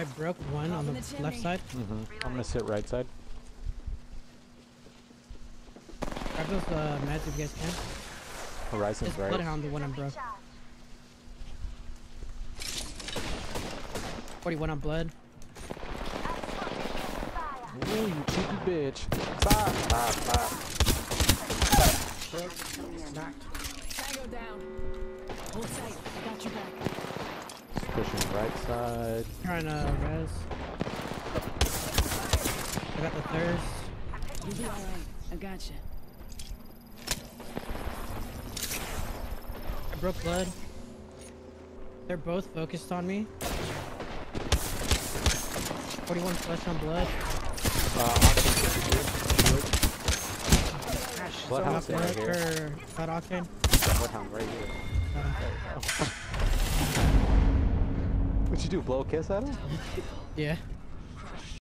I broke one on the left side. Mm-hmm. I'm gonna sit right side. Grab those meds if you guys can. Horizon's right. Bloodhound, the one I broke. 41 on blood. Ooh, you cheeky bitch. Stop, stop, stop. Tango down. Hold tight. I got your back. Pushing right side. Trying to res. I got the thirst. You do alright. I got you. I broke blood. They're both focused on me. 41 flesh on blood. Bloodhound's right here. Blood octane. Bloodhound right here. What'd you do? Blow a kiss at him? Yeah.